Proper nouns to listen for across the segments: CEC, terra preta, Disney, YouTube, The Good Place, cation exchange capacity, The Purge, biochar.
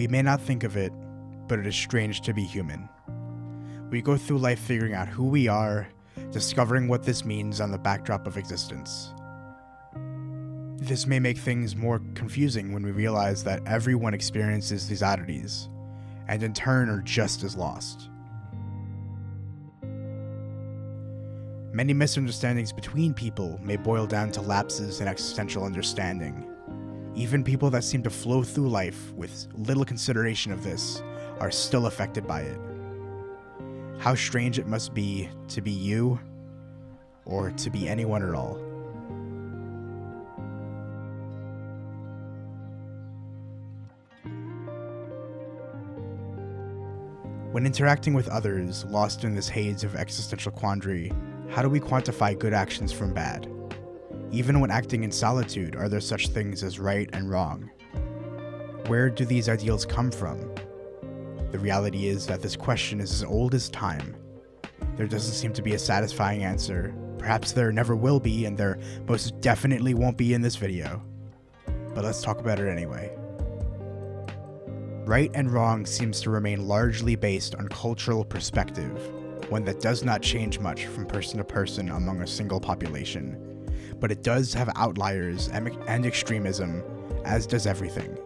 We may not think of it, but it is strange to be human. We go through life figuring out who we are, discovering what this means on the backdrop of existence. This may make things more confusing when we realize that everyone experiences these oddities, and in turn are just as lost. Many misunderstandings between people may boil down to lapses in existential understanding. Even people that seem to flow through life with little consideration of this are still affected by it. How strange it must be to be you, or to be anyone at all. When interacting with others, lost in this haze of existential quandary, how do we quantify good actions from bad? Even when acting in solitude, are there such things as right and wrong? Where do these ideals come from? The reality is that this question is as old as time. There doesn't seem to be a satisfying answer. Perhaps there never will be, and there most definitely won't be in this video. But let's talk about it anyway. Right and wrong seems to remain largely based on cultural perspective, one that does not change much from person to person among a single population. But it does have outliers and extremism, as does everything.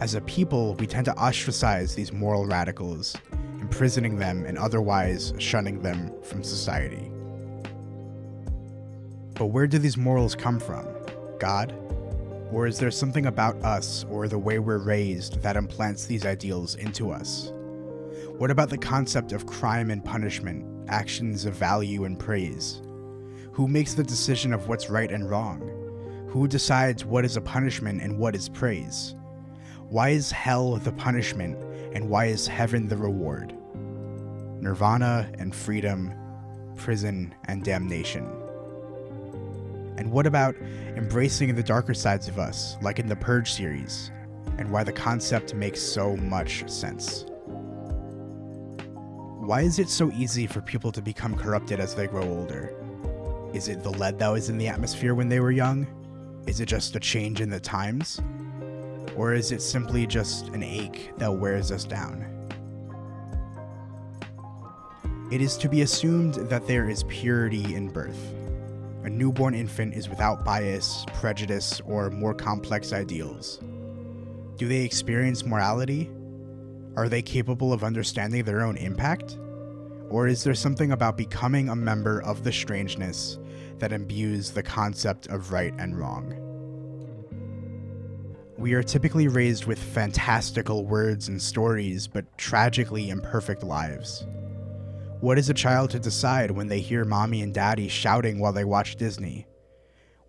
As a people, we tend to ostracize these moral radicals, imprisoning them and otherwise shunning them from society. But where do these morals come from? God? Or is there something about us or the way we're raised that implants these ideals into us? What about the concept of crime and punishment, actions of value and praise? Who makes the decision of what's right and wrong? Who decides what is a punishment and what is praise? Why is hell the punishment and why is heaven the reward? Nirvana and freedom, prison and damnation. And what about embracing the darker sides of us, like in the Purge series, and why the concept makes so much sense? Why is it so easy for people to become corrupted as they grow older? Is it the lead that was in the atmosphere when they were young? Is it just a change in the times? Or is it simply just an ache that wears us down? It is to be assumed that there is purity in birth. A newborn infant is without bias, prejudice, or more complex ideals. Do they experience morality? Are they capable of understanding their own impact? Or is there something about becoming a member of the strangeness that imbues the concept of right and wrong? We are typically raised with fantastical words and stories, but tragically imperfect lives. What is a child to decide when they hear mommy and daddy shouting while they watch Disney?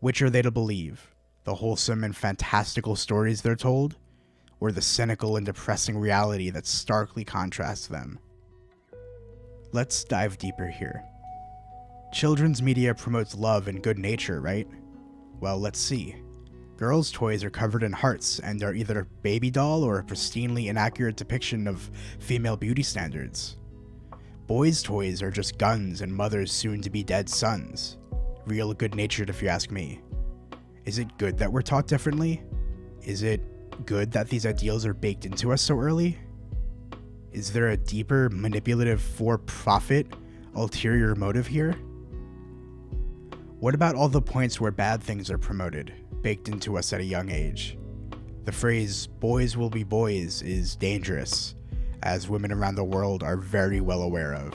Which are they to believe? The wholesome and fantastical stories they're told, or the cynical and depressing reality that starkly contrasts them? Let's dive deeper here. Children's media promotes love and good nature, right? Well, let's see. Girls' toys are covered in hearts and are either a baby doll or a pristinely inaccurate depiction of female beauty standards. Boys' toys are just guns and mothers' soon-to-be-dead sons. Real good-natured, if you ask me. Is it good that we're taught differently? Is it good that these ideals are baked into us so early? Is there a deeper, manipulative, for-profit, ulterior motive here? What about all the points where bad things are promoted, baked into us at a young age? The phrase, "boys will be boys," is dangerous, as women around the world are very well aware of.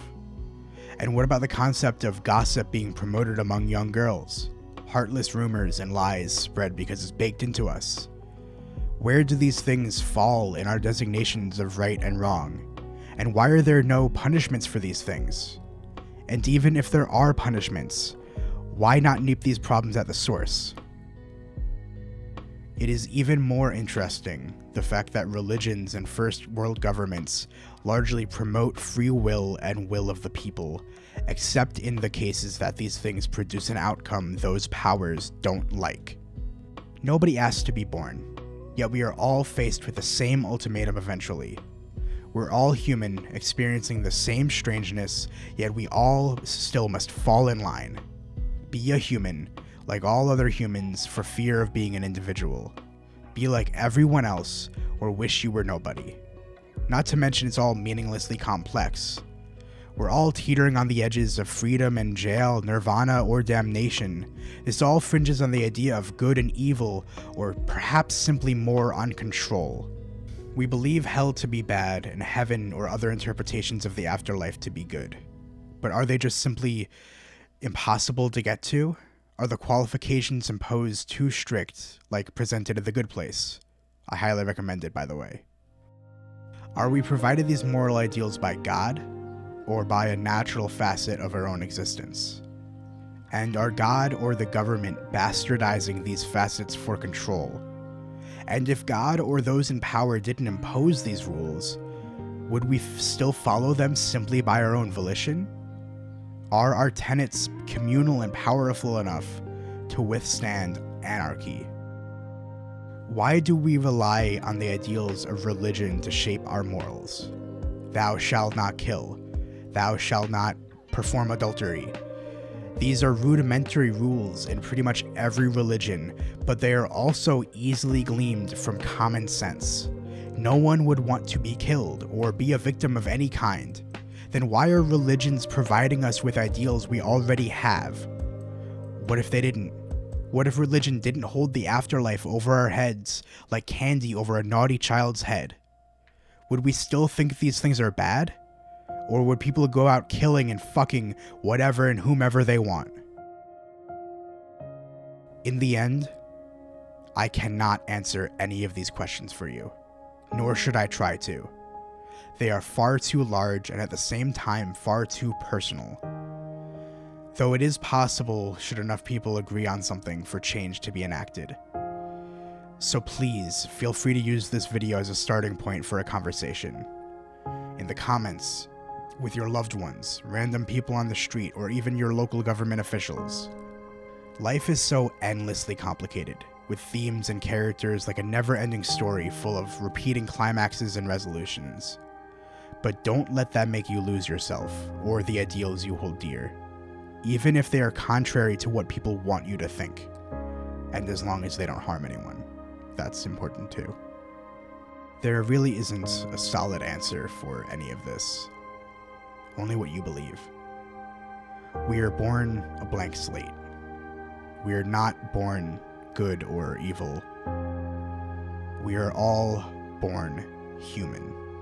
And what about the concept of gossip being promoted among young girls? Heartless rumors and lies spread because it's baked into us. Where do these things fall in our designations of right and wrong? And why are there no punishments for these things? And even if there are punishments, why not nip these problems at the source? It is even more interesting, the fact that religions and first world governments largely promote free will and will of the people, except in the cases that these things produce an outcome those powers don't like. Nobody asked to be born. Yet we are all faced with the same ultimatum eventually. We're all human, experiencing the same strangeness, yet we all still must fall in line. Be a human, like all other humans, for fear of being an individual. be like everyone else, or wish you were nobody. Not to mention it's all meaninglessly complex. We're all teetering on the edges of freedom and jail, nirvana or damnation. This all fringes on the idea of good and evil, or perhaps simply more on control. We believe hell to be bad and heaven or other interpretations of the afterlife to be good. But are they just simply impossible to get to? Are the qualifications imposed too strict, like presented in The Good Place? I highly recommend it, by the way. Are we provided these moral ideals by God, or by a natural facet of our own existence? And are God or the government bastardizing these facets for control? And if God or those in power didn't impose these rules, would we still follow them simply by our own volition? Are our tenets communal and powerful enough to withstand anarchy? Why do we rely on the ideals of religion to shape our morals? Thou shalt not kill. Thou shalt not perform adultery. These are rudimentary rules in pretty much every religion, but they are also easily gleaned from common sense. No one would want to be killed or be a victim of any kind. Then why are religions providing us with ideals we already have? What if they didn't? What if religion didn't hold the afterlife over our heads like candy over a naughty child's head? Would we still think these things are bad? Or would people go out killing and fucking whatever and whomever they want? In the end, I cannot answer any of these questions for you, nor should I try to. They are far too large and at the same time far too personal. Though it is possible, should enough people agree on something, for change to be enacted. So please, feel free to use this video as a starting point for a conversation. In the comments, with your loved ones, random people on the street, or even your local government officials. Life is so endlessly complicated, with themes and characters like a never-ending story full of repeating climaxes and resolutions. But don't let that make you lose yourself, or the ideals you hold dear, even if they are contrary to what people want you to think. And as long as they don't harm anyone, that's important too. There really isn't a solid answer for any of this. Only what you believe. We are born a blank slate. We are not born good or evil. We are all born human.